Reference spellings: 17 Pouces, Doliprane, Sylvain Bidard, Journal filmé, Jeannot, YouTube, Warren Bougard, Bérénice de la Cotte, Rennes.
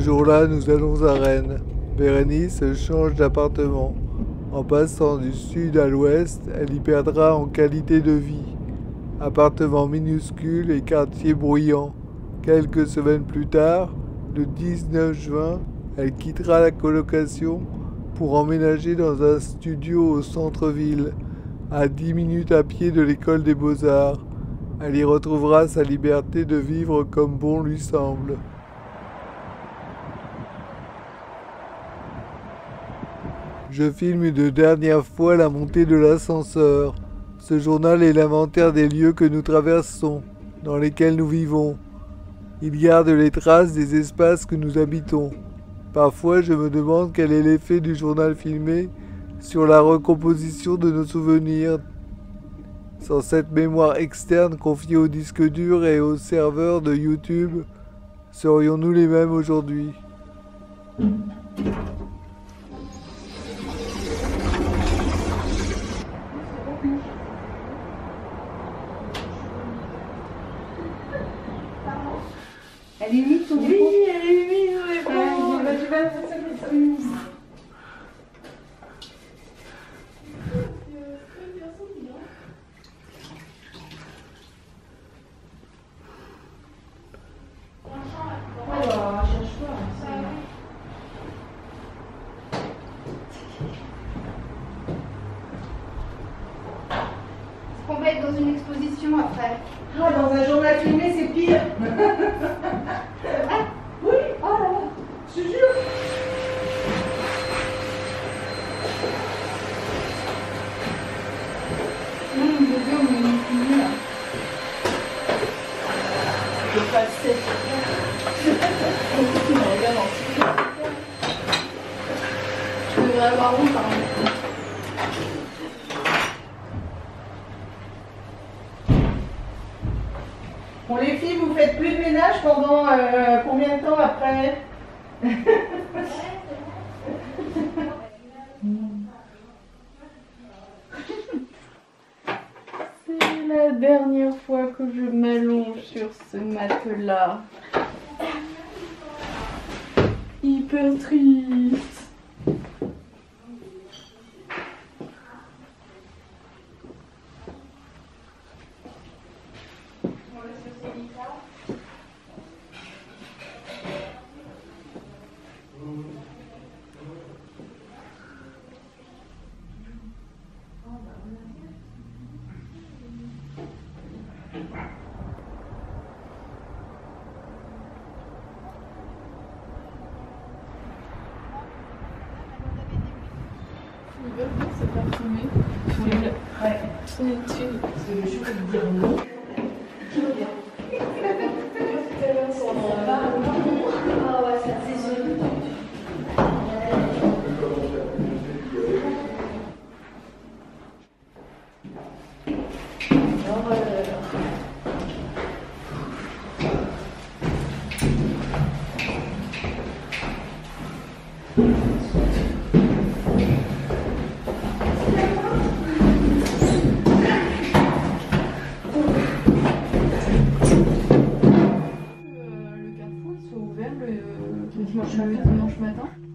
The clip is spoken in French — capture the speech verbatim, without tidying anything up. Ce jour-là, nous allons à Rennes. Bérénice change d'appartement. En passant du sud à l'ouest, elle y perdra en qualité de vie. Appartement minuscule et quartier bruyant. Quelques semaines plus tard, le dix-neuf juin, elle quittera la colocation pour emménager dans un studio au centre-ville, à dix minutes à pied de l'école des beaux-arts. Elle y retrouvera sa liberté de vivre comme bon lui semble. Je filme une dernière fois la montée de l'ascenseur. Ce journal est l'inventaire des lieux que nous traversons, dans lesquels nous vivons. Il garde les traces des espaces que nous habitons. Parfois, je me demande quel est l'effet du journal filmé sur la recomposition de nos souvenirs. Sans cette mémoire externe confiée au disque dur et au serveur de YouTube, serions-nous les mêmes aujourd'hui ? Elle est humide, ton Oui, dépôt. elle est humide, mais bon, ouais, bah, je vais mettre ça comme ça. Est-ce qu'on va être dans une exposition après? Ah, dans un journal filmé, c'est pire. Je devrais avoir honte, hein. Bon, les filles, vous faites plus de ménage pendant euh, combien de temps après? C'est la dernière fois que je m'allonge sur ce matelas. Hyper triste. C'est pas filmé. Ouais. Ouais. C'est une tuile. C'est le jour où dire non. Qui regarde? Ah ouais, ça c'est joli. Alors, euh... le dimanche matin.